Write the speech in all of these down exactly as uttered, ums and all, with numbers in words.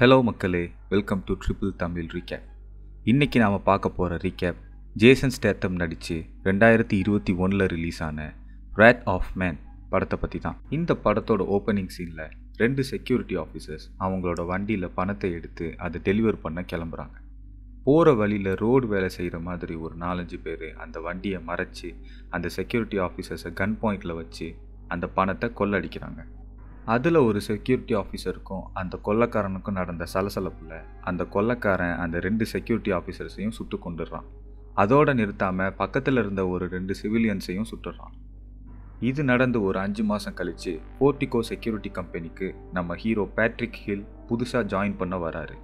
Hello மக்களே, welcome to triple Tamil recap. இன்றைக்கி நாம் பார்க்க போகிற ரீகேப் ஜேசன் ஸ்டேத்தம் நடித்து ரெண்டாயிரத்தி இருபத்தி ஒன்றில் ரிலீஸ் ஆன Wrath of Man படத்தை பற்றி தான். இந்த படத்தோட ஓப்பனிங் சீனில் ரெண்டு செக்யூரிட்டி ஆஃபீஸர்ஸ் அவங்களோட வண்டியில் பணத்தை எடுத்து அதை டெலிவர் பண்ண கிளம்புறாங்க. போகிற வழியில் ரோடு வேலை செய்கிற மாதிரி ஒரு நாலஞ்சு பேர் அந்த வண்டியை மறைச்சி அந்த செக்யூரிட்டி ஆஃபீஸர்ஸை கன் பாயிண்டில் வச்சு அந்த பணத்தை கொள்ளடிக்கிறாங்க. அதில் ஒரு செக்யூரிட்டி ஆஃபீஸருக்கும் அந்த கொள்ளைக்காரனுக்கும் நடந்த சலசலப்பில் அந்த கொள்ளைக்காரன் அந்த ரெண்டு செக்யூரிட்டி ஆஃபீஸர்ஸையும் சுட்டு கொண்டுடுறான். அதோடு நிறுத்தாமல் பக்கத்தில் இருந்த ஒரு ரெண்டு சிவிலியன்ஸையும் சுட்டுடுறான். இது நடந்து ஒரு அஞ்சு மாதம் கழித்து போர்டிகோ செக்யூரிட்டி கம்பெனிக்கு நம்ம ஹீரோ பேட்ரிக் ஹில் புதுசாக ஜாயின் பண்ண வராரு.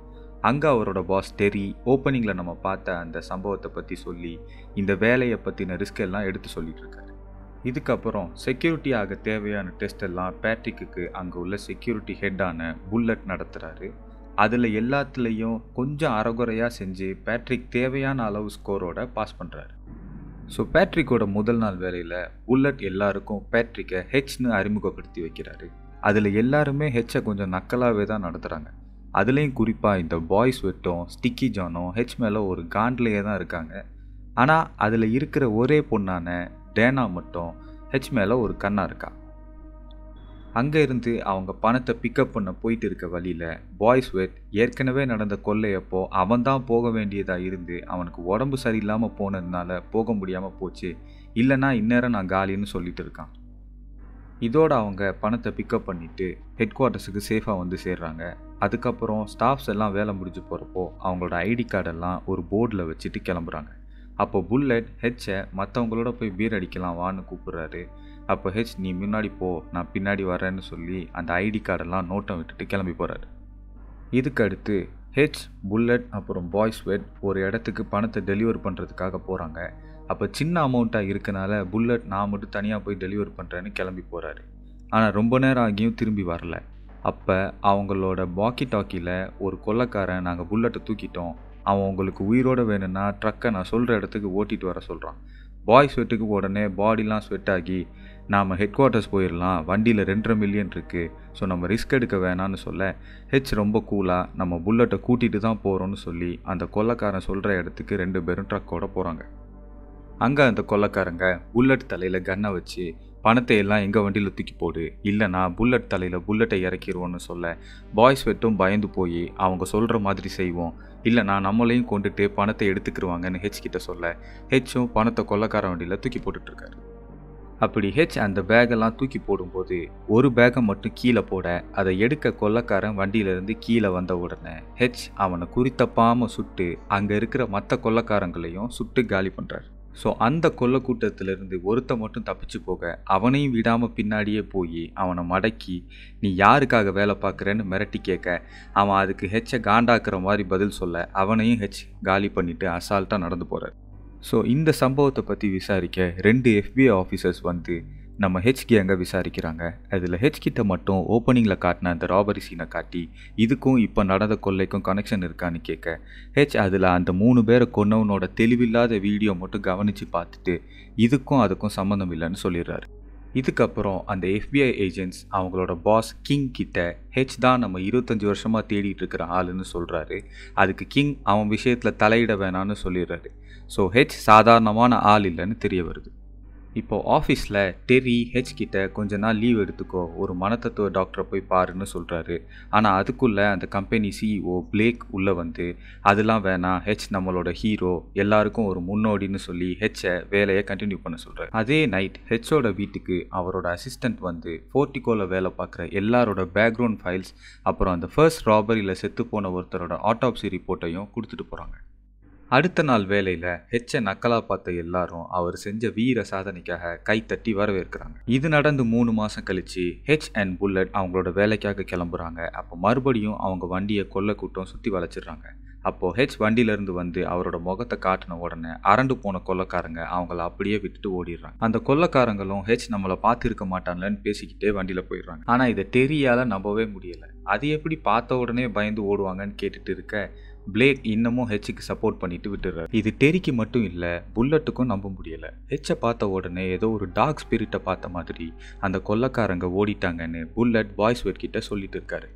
அங்கே அவரோட பாஸ் டெரி ஓப்பனிங்கில் நம்ம பார்த்த அந்த சம்பவத்தை பற்றி சொல்லி இந்த வேலையை பற்றின ரிஸ்க் எல்லாம் எடுத்து சொல்லிட்டு இருக்காரு. இதுக்கப்புறம் செக்யூரிட்டியாக தேவையான டெஸ்ட் எல்லாம் பேட்ரிக்கு அங்கே உள்ள செக்யூரிட்டி ஹெட்டான புல்லட் நடத்துகிறாரு. அதில் எல்லாத்துலேயும் கொஞ்சம் அறகுறையாக செஞ்சு பேட்ரிக் தேவையான அளவு ஸ்கோரோட பாஸ் பண்ணுறாரு. ஸோ பேட்ரிக்கோட முதல் நாள் வேலையில் புல்லட் எல்லாருக்கும் பேட்ரிக்கை ஹெச்னு அறிமுகப்படுத்தி வைக்கிறாரு. அதில் எல்லாருமே ஹெச்சை கொஞ்சம் நக்கலாகவே தான் நடத்துகிறாங்க. அதுலேயும் குறிப்பாக இந்த பாய்ஸ் வெட்டும் ஸ்டிக்கி ஜானும் ஹெச் மேலே ஒரு காண்ட்லேயே தான் இருக்காங்க. ஆனால் அதில் இருக்கிற ஒரே பொண்ணான டேனா மட்டும் ஹெச் மேலே ஒரு கண்ணா இருக்கா. அங்கேருந்து அவங்க பணத்தை பிக்கப் பண்ண போயிட்டு இருக்க வழியில் பாய்ஸ் வெட் ஏற்கனவே நடந்த கொள்ளையப்போ அவன் தான் போக வேண்டியதாக இருந்து அவனுக்கு உடம்பு சரியில்லாமல் போனதுனால போக முடியாமல் போச்சு, இல்லைனா இந்நேரம் நான் காலின்னு சொல்லிட்டு இருக்கான். இதோடு அவங்க பணத்தை பிக்கப் பண்ணிவிட்டு ஹெட் குவார்ட்டர்ஸுக்கு சேஃபாக வந்து சேர்றாங்க. அதுக்கப்புறம் ஸ்டாஃப்ஸ் எல்லாம் வேலை முடிஞ்சு போகிறப்போ அவங்களோட ஐடி கார்டெல்லாம் ஒரு போர்டில் வச்சுட்டு கிளம்புறாங்க. அப்போ புல்லட் ஹெச்சை மற்றவங்களோட போய் பீர் அடிக்கலாம் வான்னு கூப்பிட்றாரு. அப்போ ஹெச் நீ முன்னாடி போ, நான் பின்னாடி வரேன்னு சொல்லி அந்த ஐடி கார்டெல்லாம் நோட்டை விட்டுட்டு கிளம்பி போகிறாரு. இதுக்கடுத்து ஹெச் புல்லட் அப்புறம் பாய்ஸ் வெட் ஒரு இடத்துக்கு பணத்தை டெலிவர் பண்ணுறதுக்காக போகிறாங்க. அப்போ சின்ன அமௌண்ட்டாக இருக்கனால புல்லட் நான் மட்டும் தனியாக போய் டெலிவர் பண்ணுறேன்னு கிளம்பி போகிறாரு. ஆனால் ரொம்ப நேரம் ஆகியும் திரும்பி வரல. அப்போ அவங்களோட பாக்கி டாக்கியில் ஒரு கொள்ளைக்காரன் நாங்கள் புல்லட்டை தூக்கிட்டோம், அவன் உங்களுக்கு உயிரோடு வேணும்னா ட்ரக்கை நான் சொல்கிற இடத்துக்கு ஓட்டிகிட்டு வர சொல்கிறான். பாய் ஸ்வெட்டுக்கு உடனே பாடிலாம் ஸ்வெட் ஆகி நாம் ஹெட் குவார்ட்டர்ஸ் போயிடலாம், வண்டியில் ரெண்டரை மில்லியன் இருக்குது, ஸோ நம்ம ரிஸ்க் எடுக்க வேணான்னு சொல்ல ஹெச் ரொம்ப கூலாக நம்ம புல்லட்டை கூட்டிகிட்டு தான் போகிறோன்னு சொல்லி அந்த கொள்ளைக்காரன் சொல்கிற இடத்துக்கு ரெண்டு பேரும் ட்ரக்கோடு போகிறாங்க. அங்கே அந்த கொள்ளைக்காரங்க புல்லட் தலையில் கன்னை வச்சு பணத்தை எல்லாம் எங்கள் வண்டியில் தூக்கி போடு, இல்லைனா புல்லட் தலையில் புல்லட்டை இறக்கிடுவோன்னு சொல்ல பாய்ஸ் வெட்டும் பயந்து போய் அவங்க சொல்கிற மாதிரி செய்வோம், இல்லைனா நம்மளையும் கொண்டுட்டு பணத்தை எடுத்துக்கிடுவாங்கன்னு ஹெச் கிட்ட சொல்ல ஹெச்சும் பணத்தை கொள்ளைக்கார வண்டியில் தூக்கி போட்டுட்ருக்காரு. அப்படி ஹெச் அந்த பேக்கெல்லாம் தூக்கி போடும்போது ஒரு பேக்கை மட்டும் கீழே போட அதை எடுக்க கொள்ளைக்காரன் வண்டியிலேருந்து கீழே வந்த உடனே ஹெச் அவனை குறித்தப்பாமல் சுட்டு அங்கே இருக்கிற மற்ற கொள்ளைக்காரங்களையும் சுட்டு காலி பண்ணுறாரு. ஸோ அந்த கொள்ளை கூட்டத்திலிருந்து ஒருத்த மட்டும் தப்பிச்சு போக அவனையும் விடாமல் பின்னாடியே போய் அவனை மடக்கி நீ யாருக்காக வேலை பார்க்குறேன்னு மிரட்டி கேட்க அவன் அதுக்கு ஹெச்சை காண்டாக்குற மாதிரி பதில் சொல்ல அவனையும் ஹெச் காலி பண்ணிவிட்டு அசால்ட்டாக நடந்து போகிறார். ஸோ இந்த சம்பவத்தை பற்றி விசாரிக்க ரெண்டு எஃபிஐ ஆஃபீஸர்ஸ் வந்து நம்ம ஹெச் கேங்கை விசாரிக்கிறாங்க. அதில் ஹெச் கிட்ட மட்டும் ஓப்பனிங்கில் காட்டின அந்த ராபரி சீனை காட்டி இதுக்கும் இப்போ நடந்த கொள்ளைக்கும் கனெக்ஷன் இருக்கான்னு கேட்க ஹெச் அதில் அந்த மூணு பேரை கொன்னவனோட தெளிவில்லாத வீடியோ மட்டும் கவனித்து பார்த்துட்டு இதுக்கும் அதுக்கும் சம்மந்தம் இல்லைன்னு சொல்லிடுறாரு. இதுக்கப்புறம் அந்த எஃபிஐ ஏஜென்ட்ஸ் அவங்களோட பாஸ் கிங் கிட்ட ஹெச் தான் நம்ம இருபத்தஞ்சி வருஷமாக தேடிட்டு இருக்கிற ஆளுன்னு சொல்கிறாரு. அதுக்கு கிங் அவன் விஷயத்தில் தலையிட வேணான்னு சொல்லிடுறாரு. ஸோ ஹெச் சாதாரணமான ஆள் இல்லைன்னு தெரிய வருது. இப்போது ஆஃபீஸில் டெரி ஹெச் கிட்ட கொஞ்ச நாள் லீவ் எடுத்துக்கோ, ஒரு மனத்தத்துவ டாக்டரை போய் பாருன்னு சொல்கிறாரு. ஆனால் அதுக்குள்ளே அந்த கம்பெனி சிஇஓ பிளேக் உள்ளே வந்து அதெல்லாம் வேணாம், ஹெச் நம்மளோட ஹீரோ, எல்லாருக்கும் ஒரு முன்னோடின்னு சொல்லி ஹெச்சை வேலையை கண்டினியூ பண்ண சொல்கிறார். அதே நைட் ஹெச்சோட வீட்டுக்கு அவரோட அசிஸ்டண்ட் வந்து போர்டிகோவில் வேலை பார்க்குற எல்லாரோட பேக்ரவுண்ட் ஃபைல்ஸ் அப்புறம் அந்த ஃபர்ஸ்ட் ராபரியில் செத்து போன ஒருத்தரோட ஆட்டோப்சி ரிப்போர்ட்டையும் கொடுத்துட்டு போகிறாங்க. அடுத்த நாள் வேலையில் ஹெச்சை நக்கலாக பார்த்த எல்லாரும் அவர் செஞ்ச வீர சாதனைக்காக கைத்தட்டி வரவேற்கிறாங்க. இது நடந்து மூணு மாதம் கழித்து ஹெச் அண்ட் புல்லட் அவங்களோட வேலைக்காக கிளம்புறாங்க. அப்போ மறுபடியும் அவங்க வண்டியை கொள்ளை கூட்டம் சுற்றி வளைச்சிடுறாங்க. அப்போது ஹெச் வண்டியிலேருந்து வந்து அவரோட முகத்தை காட்டின உடனே அரண்டு போன கொள்ளைக்காரங்க அவங்கள அப்படியே விட்டுட்டு ஓடிடுறாங்க. அந்த கொள்ளைக்காரங்களும் ஹெச் நம்மளை பார்த்துருக்க மாட்டான்லன்னு பேசிக்கிட்டே வண்டியில் போயிடுறாங்க. ஆனால் இதை டெரியால் நம்பவே முடியலை. அது எப்படி பார்த்த உடனே பயந்து ஓடுவாங்கன்னு கேட்டுட்டு இருக்க பிளேக் இன்னமும் ஹெச்சுக்கு சப்போர்ட் பண்ணிட்டு விட்டுறாரு. இது டெரிக்கு மட்டும் இல்லை, புல்லட்டுக்கும் நம்ப முடியலை. ஹெச்சை பார்த்த உடனே ஏதோ ஒரு டாக் ஸ்பிரிட்டை பார்த்த மாதிரி அந்த கொள்ளைக்காரங்க ஓடிட்டாங்கன்னு புல்லட் பாய்ஸ் வெட்கிட்ட சொல்லிட்டு இருக்காரு.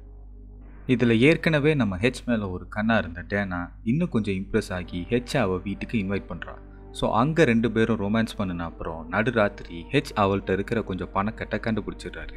இதில் ஏற்கனவே நம்ம ஹெச் மேலே ஒரு கண்ணாக இருந்த டேனா இன்னும் கொஞ்சம் இம்ப்ரெஸ் ஆகி ஹெச் அவள் வீட்டுக்கு இன்வைட் பண்ணுறான். ஸோ அங்கே ரெண்டு பேரும் ரொமான்ஸ் பண்ணின அப்புறம் நடுராத்திரி ஹெச் அவள்கிட்ட இருக்கிற கொஞ்சம் பணக்கட்டை கண்டுபிடிச்சிடுறாரு.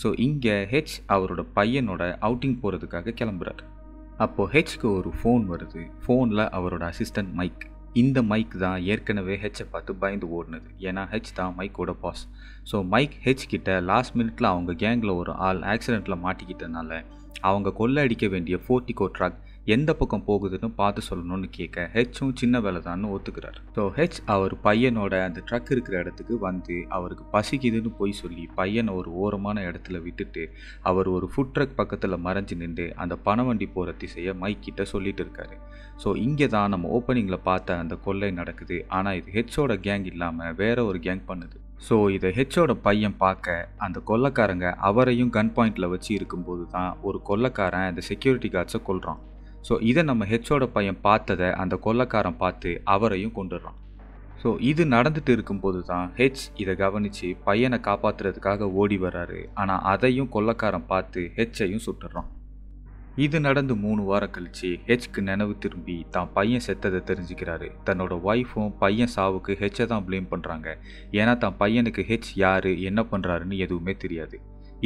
ஸோ இங்கே ஹெச் அவரோட பையனோட அவுட்டிங் போகிறதுக்காக கிளம்புறாரு. அப்போது ஹெச்க்கு ஒரு ஃபோன் வருது. ஃபோனில் அவரோட அசிஸ்டன்ட் மைக். இந்த மைக் தான் ஏற்கனவே ஹெச்சை பார்த்து பயந்து ஓடுனது, ஏன்னா ஹெச் தான் மைக்கோட பாஸ். ஸோ மைக் ஹெச் கிட்ட லாஸ்ட் மினிட்ல அவங்க கேங்கில் ஒரு ஆள் ஆக்சிடெண்ட்டில் மாட்டிக்கிட்டனால அவங்க கொள்ள அடிக்க வேண்டிய ஃபோர்டிகோ ட்ரக் எந்த பக்கம் போகுதுன்னு பார்த்து சொல்லணும்னு கேட்க ஹெச்சும் சின்ன வேலை தான்னு ஒத்துக்கிறார். ஸோ ஹெச் அவர் பையனோட அந்த ட்ரக் இருக்கிற இடத்துக்கு வந்து அவருக்கு பசிக்குதுன்னு போய் சொல்லி பையனை ஒரு ஓரமான இடத்துல விட்டுட்டு அவர் ஒரு ஃபுட் ட்ரக் பக்கத்தில் மறைஞ்சு நின்று அந்த பணவண்டி போகிற திசையை மைக் கிட்ட சொல்லிட்டு இருக்காரு. ஸோ இங்கே தான் நம்ம ஓப்பனிங்கில் பார்த்த அந்த கொள்ளை நடக்குது. ஆனால் இது ஹெச்சோட கேங் இல்லாமல் வேற ஒரு கேங் பண்ணுது. ஸோ இதை ஹெச்சோட பையன் பார்க்க அந்த கொள்ளைக்காரங்க அவரையும் கன் பாயிண்டில் வச்சு இருக்கும்போது தான் ஒரு கொள்ளைக்காரன் அந்த செக்யூரிட்டி கார்ட்ஸை கொல்றான். ஸோ இதை நம்ம ஹெச்சோட பையன் பார்த்ததை அந்த கொள்ளைக்காரன் பார்த்து அவரையும் கொண்டுடுறான். ஸோ இது நடந்துட்டு இருக்கும்போது தான் ஹெச் இதை கவனித்து பையனை காப்பாற்றுறதுக்காக ஓடி வர்றாரு. ஆனால் அதையும் கொள்ளைக்காரன் பார்த்து ஹெச்சையும் சுட்டுடுறான். இது நடந்து மூணு வாரம் கழித்து ஹெச்க்கு நினைவு திரும்பி தான் பையன் செத்ததை தெரிஞ்சுக்கிறாரு. தன்னோட ஒய்ஃபும் பையன் சாவுக்கு ஹெச்சை தான் ப்ளேம் பண்ணுறாங்க, ஏன்னா தான் பையனுக்கு ஹெச் யார் என்ன பண்ணுறாருன்னு எதுவுமே தெரியாது.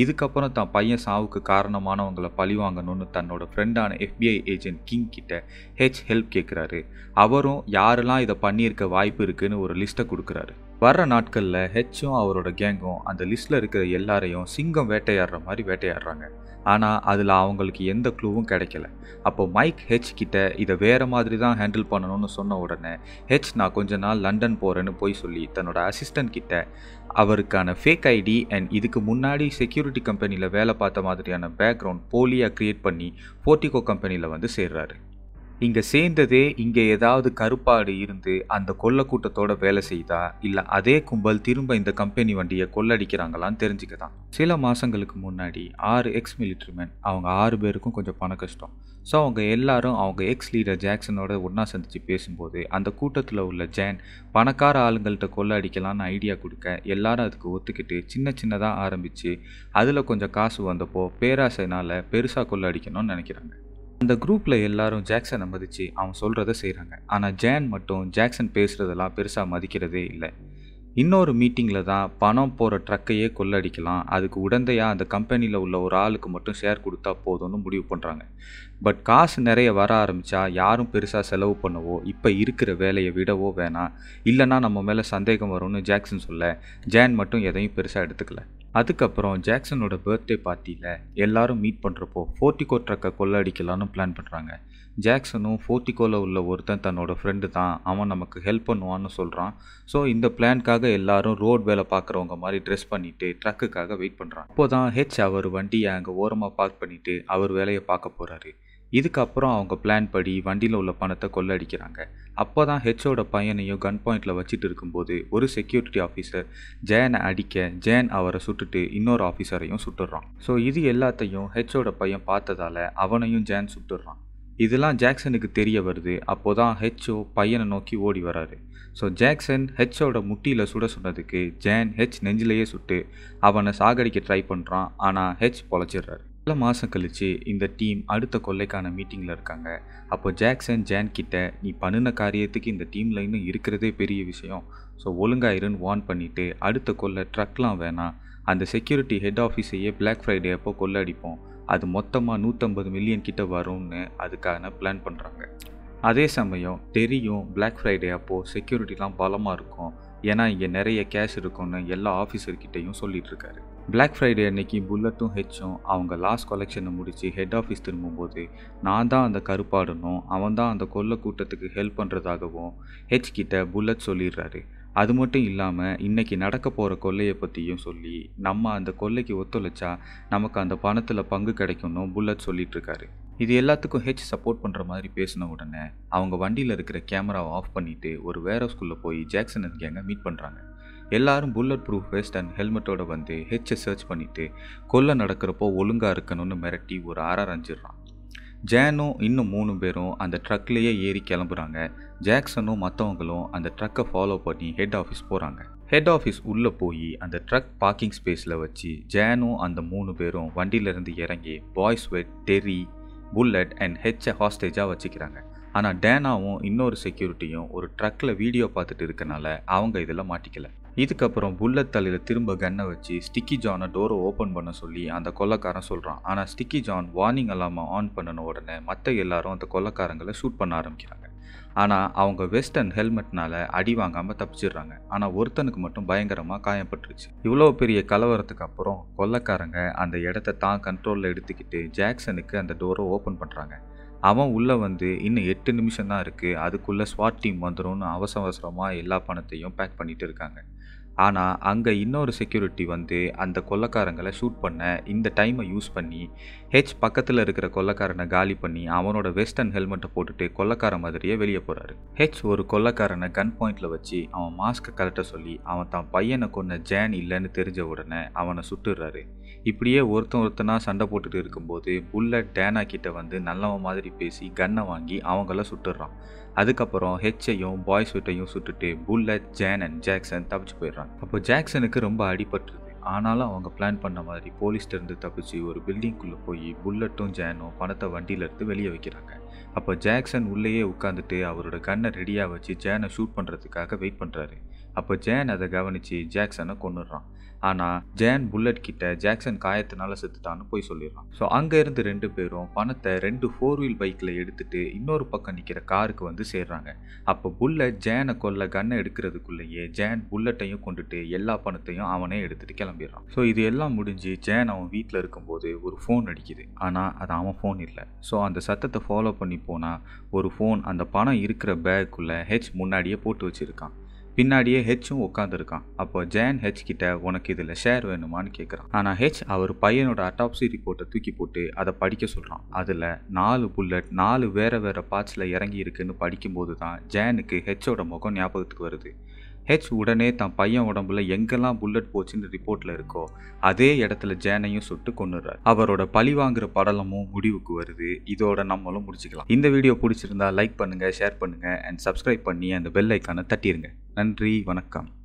இதுக்கப்புறம் தான் பையன் சாவுக்கு காரணமானவங்களை பழி வாங்கணும்னு தன்னோட ஃப்ரெண்டான F B I agent King கிட்ட ஹெச் ஹெல்ப் கேட்குறாரு. அவரும் யாரெல்லாம் இதை பண்ணியிருக்க வாய்ப்பு இருக்குன்னு ஒரு லிஸ்ட்டை கொடுக்குறாரு. வர்ற நாட்களில் ஹெச்சும் அவரோட கேங்கும் அந்த லிஸ்ட்டில் இருக்கிற எல்லாரையும் சிங்கம் வேட்டையாடுற மாதிரி வேட்டையாடுறாங்க. ஆனால் அதில் அவங்களுக்கு எந்த க்ளூவும் கிடைக்கல. அப்போது மைக் ஹெச் கிட்ட இதை வேறு மாதிரி தான் ஹேண்டில் பண்ணணும்னு சொன்ன உடனே ஹெச் நான் கொஞ்ச நாள் லண்டன் போகிறேன்னு போய் சொல்லி தன்னோட அசிஸ்டன்ட் கிட்ட அவருக்கான ஃபேக் ஐடி அண்ட் இதுக்கு முன்னாடி செக்யூரிட்டி கம்பெனியில் வேலை பார்த்த மாதிரியான பேக்ரவுண்ட் போலியாக க்ரியேட் பண்ணி ஃபோர்டிகோ கம்பெனியில் வந்து சேர்றாரு. இங்கே சேர்ந்ததே இங்கே ஏதாவது கருப்பாடு இருந்து அந்த கொள்ளை கூட்டத்தோட வேலை செய்தா இல்லை அதே கும்பல் திரும்ப இந்த கம்பெனி வண்டியை கொள்ளடிக்கிறாங்களான்னு தெரிஞ்சுக்க தான். சில மாதங்களுக்கு முன்னாடி ஆறு எக்ஸ் மிலிட்ரி மேன், அவங்க ஆறு பேருக்கும் கொஞ்சம் பண கஷ்டம். ஸோ அவங்க எல்லாரும் அவங்க எக்ஸ் லீடர் ஜாக்சனோட ஒன்றா சந்தித்து பேசும்போது அந்த கூட்டத்தில் உள்ள ஜான் பணக்கார ஆளுங்கள்கிட்ட கொள்ள அடிக்கலான்னு ஐடியா கொடுக்க எல்லாரும் அதுக்கு ஒத்துக்கிட்டு சின்ன சின்னதாக ஆரம்பித்து அதில் கொஞ்சம் காசு வந்தப்போ பேராசைனால் பெருசாக கொள்ள அடிக்கணும்னு நினைக்கிறாங்க. அந்த குரூப்பில் எல்லாரும் ஜாக்சனை மதித்து அவன் சொல்கிறத செய்கிறாங்க. ஆனால் ஜான் மட்டும் ஜாக்சன் பேசுகிறதெல்லாம் பெருசாக மதிக்கிறதே இல்லை. இன்னொரு மீட்டிங்கில் தான் பணம் போகிற ட்ரக்கையே கொள்ளடிக்கலாம், அதுக்கு உடந்தையாக அந்த கம்பெனியில் உள்ள ஒரு ஆளுக்கு மட்டும் ஷேர் கொடுத்தா போதும்னு முடிவு பண்ணுறாங்க. பட் காசு நிறைய வர ஆரம்பித்தா யாரும் பெருசாக செலவு பண்ணவோ இப்போ இருக்கிற வேலையை விடவோ வேணாம், இல்லைனா நம்ம மேலே சந்தேகம் வரும்னு ஜாக்சன் சொல்ல ஜான் மட்டும் எதையும் பெருசாக எடுத்துக்கல. அதுக்கப்புறம் ஜாக்சனோட பர்த்டே பார்ட்டியில் எல்லாரும் மீட் பண்ணுறப்போ ஃபோர்டிகோ ட்ரக்கை கொள்ள அடிக்கலான்னு பிளான் பண்ணுறாங்க. ஜாக்சனும் ஃபோர்டிகோவில் உள்ள ஒருத்தன் தன்னோட ஃப்ரெண்டு தான், அவன் நமக்கு ஹெல்ப் பண்ணுவான்னு சொல்கிறான். ஸோ இந்த பிளான்காக எல்லாரும் ரோட் வேலை பார்க்குறவங்க மாதிரி ட்ரெஸ் பண்ணிவிட்டு ட்ரக்குக்காக வெயிட் பண்ணுறான். அப்போ தான் ஹெச் அவர் வண்டியை அங்கே ஓரமாக பார்க் பண்ணிவிட்டு அவர் வேலையை பார்க்க போகிறாரு. இதுக்கப்புறம் அவங்க பிளான் படி வண்டியில் உள்ள பணத்தை கொள்ளடிக்கிறாங்க. அப்போ தான் ஹெச்சோட பையனையும் கன் பாயிண்டில் வச்சுட்டு இருக்கும்போது ஒரு செக்யூரிட்டி ஆஃபீஸர் ஜேனை அடிக்க ஜேன் அவரை சுட்டுட்டு இன்னொரு ஆஃபீஸரையும் சுட்டுடுறான். ஸோ இது எல்லாத்தையும் ஹெச்சோட பையன் பார்த்ததால் அவனையும் ஜேன் சுட்டுடுறான். இதெல்லாம் ஜாக்சனுக்கு தெரிய வருது. அப்போ தான் ஹெச்சோ பையனை நோக்கி ஓடி வராரு. ஸோ ஜாக்சன் ஹெச்சோட முட்டியில் சுட சொன்னதுக்கு ஜேன் ஹெச் நெஞ்சிலேயே சுட்டு அவனை சாகடிக்க ட்ரை பண்ணுறான். ஆனால் ஹெச் பொழைச்சிடுறாரு. சில மாதம் கழித்து இந்த டீம் அடுத்த கொள்ளைக்கான மீட்டிங்கில் இருக்காங்க. அப்போ ஜாக்சன் ஜான் கிட்ட நீ பண்ணின காரியத்துக்கு இந்த டீமில் இன்னும் இருக்கிறதே பெரிய விஷயம், ஸோ ஒழுங்காயிருன்னு வார்ன் பண்ணிவிட்டு அடுத்த கொள்ளை ட்ரக்லாம் வேணாம், அந்த செக்யூரிட்டி ஹெட் ஆஃபீஸையே பிளாக் ஃப்ரைடே அப்போ கொள்ளை அடிப்போம், அது மொத்தமாக நூற்றம்பது மில்லியன் கிட்ட வரும்னு அதுக்கான பிளான் பண்ணுறாங்க. அதே சமயம் டெரியும் பிளாக் ஃப்ரைடே அப்போது செக்யூரிட்டிலாம் பலமாக இருக்கும், ஏன்னா இங்கே நிறைய கேஷ் இருக்கும்னு எல்லா ஆஃபீஸர்கிட்டையும் சொல்லிட்டு இருக்காரு. பிளாக் ஃப்ரைடே அன்னைக்கு புல்லட்டும் ஹெச்சும் அவங்க லாஸ்ட் கலெக்ஷனை முடித்து ஹெட் ஆஃபீஸ் திரும்பும்போது நான் தான் அந்த கருப்பாடணும், அவன் தான் அந்த கொள்ளை கூட்டத்துக்கு ஹெல்ப் பண்ணுறதாகவும் ஹெச் கிட்ட புல்லட் சொல்லிடுறாரு. அது மட்டும் இல்லாமல் இன்றைக்கி நடக்க போகிற கொள்ளையை பற்றியும் சொல்லி நம்ம அந்த கொள்ளைக்கு ஒத்துழைச்சா நமக்கு அந்த பணத்தில் பங்கு கிடைக்கும்னு புல்லட் சொல்லிகிட்ருக்காரு. இது எல்லாத்துக்கும் ஹெச் சப்போர்ட் பண்ணுற மாதிரி பேசின உடனே அவங்க வண்டியில் இருக்கிற கேமராவை ஆஃப் பண்ணிவிட்டு ஒரு வேர் ஹவுஸ்குள்ளே போய் ஜாக்சன் அண்ட் கேங்கை மீட் பண்ணுறாங்க. எல்லாரும் புல்லட் ப்ரூஃப் வெஸ்ட் அண்ட் ஹெல்மெட்டோடு வந்து ஹெச்சை சர்ச் பண்ணிவிட்டு கொள்ளை நடக்கிறப்போ ஒழுங்காக இருக்கணும்னு மிரட்டி ஒரு ஆறார் அஞ்சிடுறான். ஜானும் இன்னும் மூணு பேரும் அந்த ட்ரக்லேயே ஏறி கிளம்புறாங்க. ஜாக்சனும் மற்றவங்களும் அந்த ட்ரக்கை ஃபாலோ பண்ணி ஹெட் ஆஃபீஸ் போகிறாங்க. ஹெட் ஆஃபீஸ் உள்ளே போய் அந்த ட்ரக் பார்க்கிங் ஸ்பேஸில் வச்சு ஜானும் அந்த மூணு பேரும் வண்டியிலேருந்து இறங்கி Boyce Wet Terry Bullet and ஹெச்சை ஹாஸ்டேஜாக வச்சுக்கிறாங்க. ஆனால் டேனாவும் இன்னொரு செக்யூரிட்டியும் ஒரு ட்ரக்கில் வீடியோ பார்த்துட்டு இருக்கனால அவங்க இதில் மாட்டிக்கலை. இதுக்கப்புறம் புல்லட் தலையில் திரும்ப கன்னை வச்சு ஸ்டிக்கி ஜானை டோரை ஓப்பன் பண்ண சொல்லி அந்த கொள்ளைக்காரன் சொல்கிறான். ஆனால் ஸ்டிக்கி ஜான் வார்னிங் அலார்மை ஆன் பண்ணின உடனே மற்ற எல்லாரும் அந்த கொள்ளைக்காரங்களை ஷூட் பண்ண ஆரம்பிக்கிறாங்க. ஆனால் அவங்க வெஸ்ட் அண்ட் ஹெல்மெட்னால் அடி வாங்காமல் தப்பிச்சிடுறாங்க. ஆனால் ஒருத்தனுக்கு மட்டும் பயங்கரமாக காயப்பட்டுருச்சு. இவ்வளோ பெரிய கலவரத்துக்கு அப்புறம் கொள்ளைக்காரங்க அந்த இடத்த தான் கண்ட்ரோலில் எடுத்துக்கிட்டு ஜாக்சனுக்கு அந்த டோரை ஓப்பன் பண்ணுறாங்க. அவன் உள்ளே வந்து இன்னும் எட்டு நிமிஷம் தான் இருக்குது, அதுக்குள்ளே ஸ்வாட் டீம் வந்துடும்னு அவசர அவசரமாக எல்லா பணத்தையும் பேக் பண்ணிகிட்டு இருக்காங்க. ஆனால் அங்கே இன்னொரு செக்யூரிட்டி வந்து அந்த கொள்ளைக்காரங்களை ஷூட் பண்ண இந்த டைமை யூஸ் பண்ணி ஹெச் பக்கத்தில் இருக்கிற கொள்ளைக்காரனை காலி பண்ணி அவனோட வெஸ்டர்ன் ஹெல்மெட்டை போட்டுட்டு கொள்ளைக்கார மாதிரியே வெளியே போகிறாரு. ஹெச் ஒரு கொள்ளைக்காரனை கன் பாயிண்டில் வச்சு அவன் மாஸ்க்கை கலட்ட சொல்லி அவன் தான் பையனை கொன்ன ஜான் இல்லைன்னு தெரிஞ்ச உடனே அவனை சுட்டுடுறாரு. இப்படியே ஒருத்தன் ஒருத்தனாக சண்டை போட்டுட்டு இருக்கும்போது புல்லட் டேனா கிட்ட வந்து நல்லவன் மாதிரி பேசி கன்னை வாங்கி அவங்கள சுட்டுடுறான். அதுக்கப்புறம் ஹெச்சையும் பாய்ஸ் விட்டையும் சுட்டுட்டு புல்லட் ஜான் அண்ட் ஜாக்சன் தப்பிச்சு போயிடுறான். அப்போ ஜாக்சனுக்கு ரொம்ப அடிபட்டுருது. ஆனாலும் அவங்க பிளான் பண்ண மாதிரி போலீஸ்லேருந்து தப்பிச்சு ஒரு பில்டிங்குள்ளே போய் புல்லட்டும் ஜானும் பணத்தை வண்டியிலேருந்து வெளியே வைக்கிறாங்க. அப்போ ஜாக்சன் உள்ளேயே உட்காந்துட்டு அவரோட கன்னை ரெடியாக வச்சு ஜானை ஷூட் பண்ணுறதுக்காக வெயிட் பண்ணுறாரு. அப்போ ஜான் அதை கவனித்து ஜாக்சனை கொன்னுடுறான். ஆனால் ஜான் புல்லட் கிட்ட ஜாக்சன் காயத்தினால செத்துட்டான்னு போய் சொல்லிடுறான். ஸோ அங்கேருந்து ரெண்டு பேரும் பணத்தை ரெண்டு ஃபோர் வீல் பைக்கில் எடுத்துகிட்டு இன்னொரு பக்கம் நிற்கிற காருக்கு வந்து சேர்றாங்க. அப்போ புல்லட் ஜானை கொல்ல கன்னை எடுக்கிறதுக்குள்ளேயே ஜான் புல்லட்டையும் கொண்டுட்டு எல்லா பணத்தையும் அவனே எடுத்துகிட்டு கிளம்பிடுறான். ஸோ இது எல்லாம் முடிஞ்சு ஜான் அவன் வீட்டில் இருக்கும்போது ஒரு ஃபோன் அடிக்குது. ஆனால் அது அவன் ஃபோன் இல்லை. ஸோ அந்த சத்தத்தை ஃபாலோ பண்ணி போனால் ஒரு ஃபோன் அந்த பணம் இருக்கிற பேக்குள்ளே ஹெச் முன்னாடியே போட்டு வச்சுருக்கான். பின்னாடியே ஹெச்சும் உட்காந்துருக்கான். அப்போ ஜான் ஹெச் கிட்ட உனக்கு இதில் ஷேர் வேணுமான்னு கேட்குறான். ஆனால் ஹெச் அவர் பையனோட அட்டாப்சி ரிப்போர்ட்டை தூக்கி போட்டு அதை படிக்க சொல்கிறான். அதில் நாலு புல்லட் நாலு வேறு வேறு பார்ட்ஸில் இறங்கி இருக்குன்னு படிக்கும்போது தான் ஜானுக்கு ஹெச்சோட முகம் ஞாபகத்துக்கு வருது. ஹெச் உடனே தான் பையன் உடம்புல எங்கெல்லாம் புல்லட் போச்சுன்னு ரிப்போர்ட்டில் இருக்கோ அதே இடத்துல ஜானையும் சுட்டு கொண்டுறாரு. அவரோட பழி வாங்குகிற படலமும் முடிவுக்கு வருது. இதோட நம்மளும் முடிச்சுக்கலாம். இந்த வீடியோ பிடிச்சிருந்தா லைக் பண்ணுங்கள், ஷேர் பண்ணுங்கள் அண்ட் சப்ஸ்கிரைப் பண்ணி அந்த பெல் ஐக்கானை தட்டிடுங்க. நன்றி, வணக்கம்.